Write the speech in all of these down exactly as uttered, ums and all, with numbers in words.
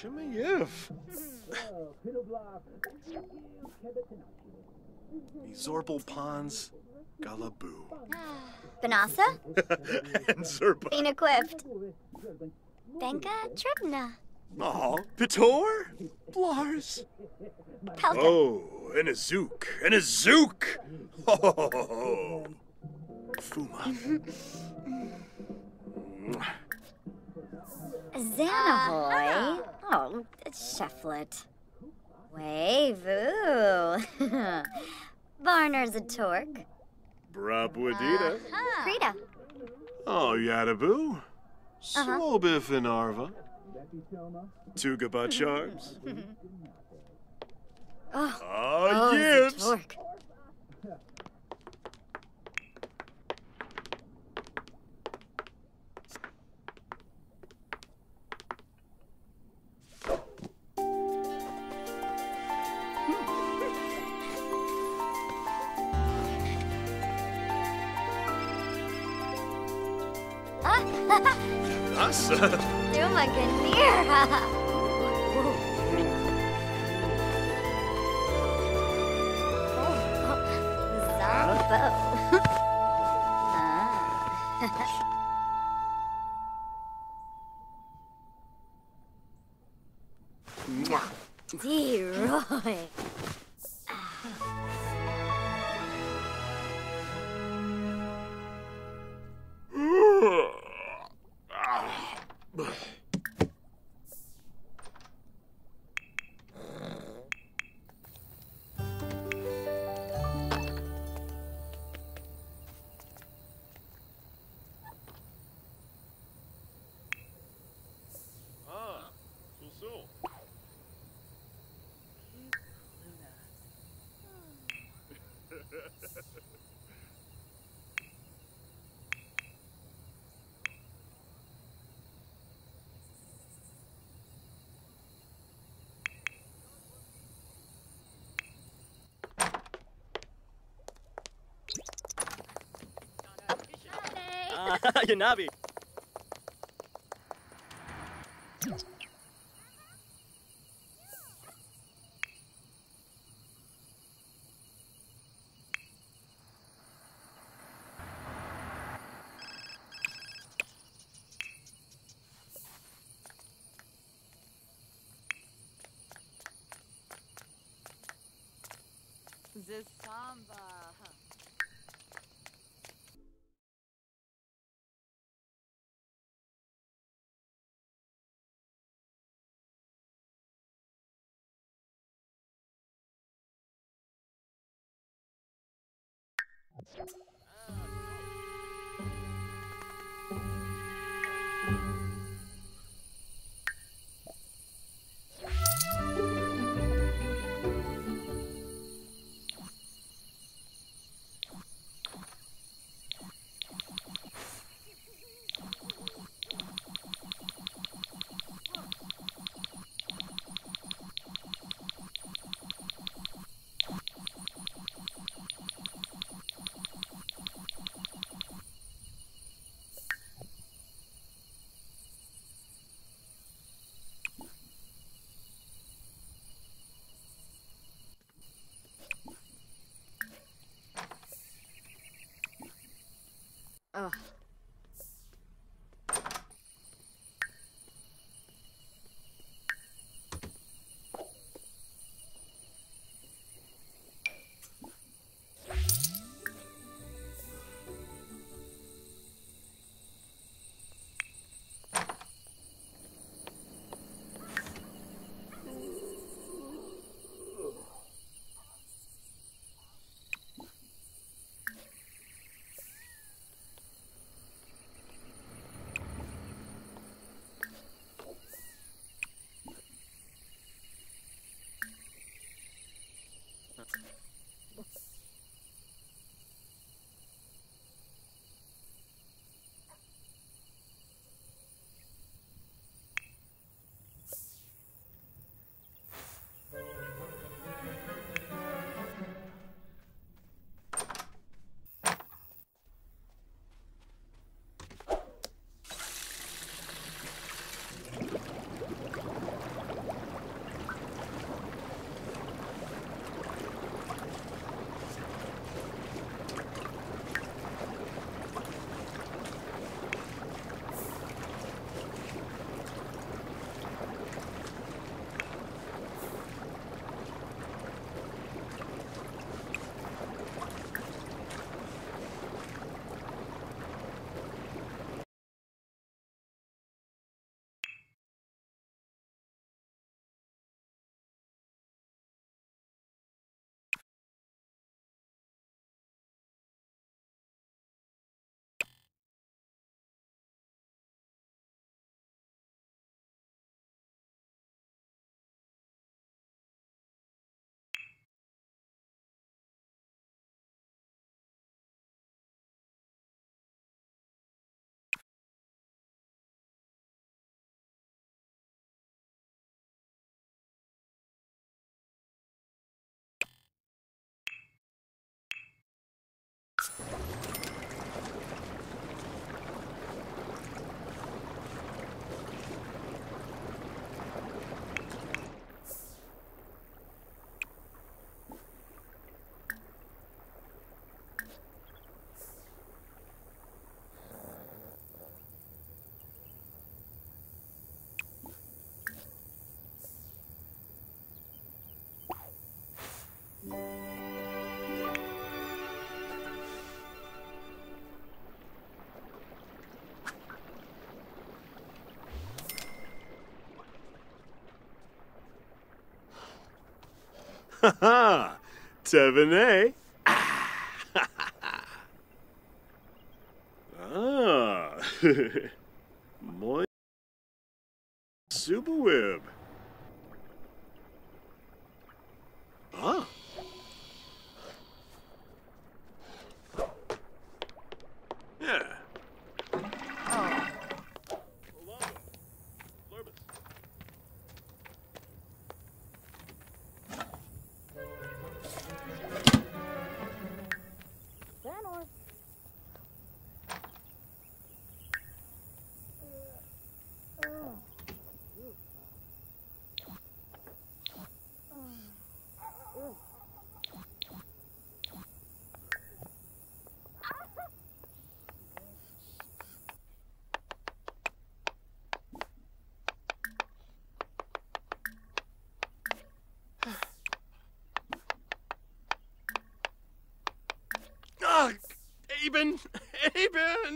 Shimmy Yif. Zorpal Pons Galaboo. Banasa? And Zerpa. Inaquift. Benka Trebna. Aw, Pitor? Blars? Pelka. Oh, and a Zook. And a Zook! Ho ho ho ho! Fuma. Xanahoy? Uh, oh, Shefflet. Wavu. Barner's a Torque. Brabwadita. Uh-huh. Krita. Oh, Yadaboo. Slobiff and Arva. Tugaba Charms. Oh, oh Gibbs. Oh, Us? Oh my goodness. D-Roy. Yanabi. The samba. Oh. Ha Thévenet. Ah. Moi. Superweb. Ah. Yeah. Aben! Aben!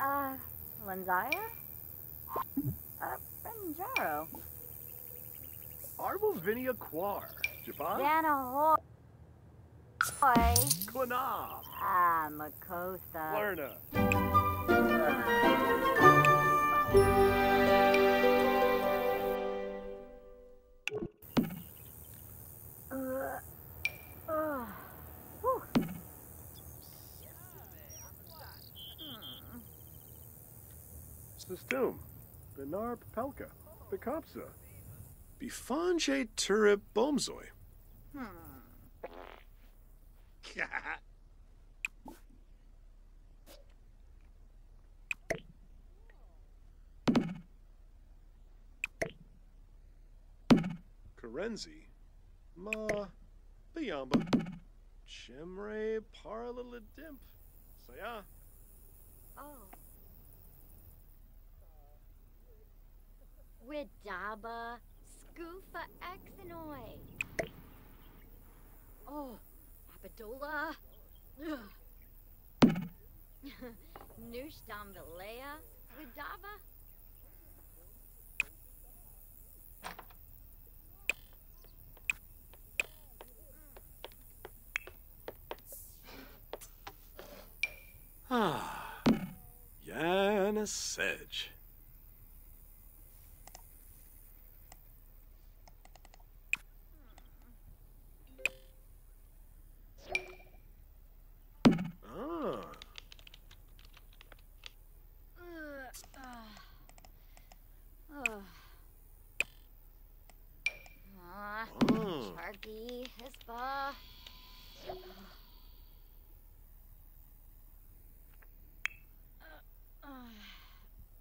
Uh, Lanzaya? Uh, Benjaro? Arbovinia Quar, Japan? Danahoy. Quina. Ah, Makosa. Lerna. Uh, uh, whew. The Stum, Benar Pelka, the Kopsa, Bifanje Turip Bomzoi. Hmm. Karenzi, Ma, Biamba, Chimre Parlalidimp, Saya. Oh. Widaba, Scoofa Exenoi. Oh, Abadola. Noosh Dambalea, Widaba. Ah, Yana Sedge. Hispa. Uh,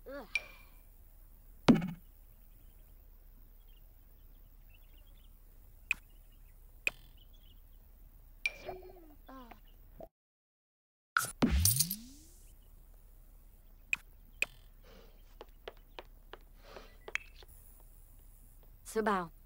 uh, uh. Subao.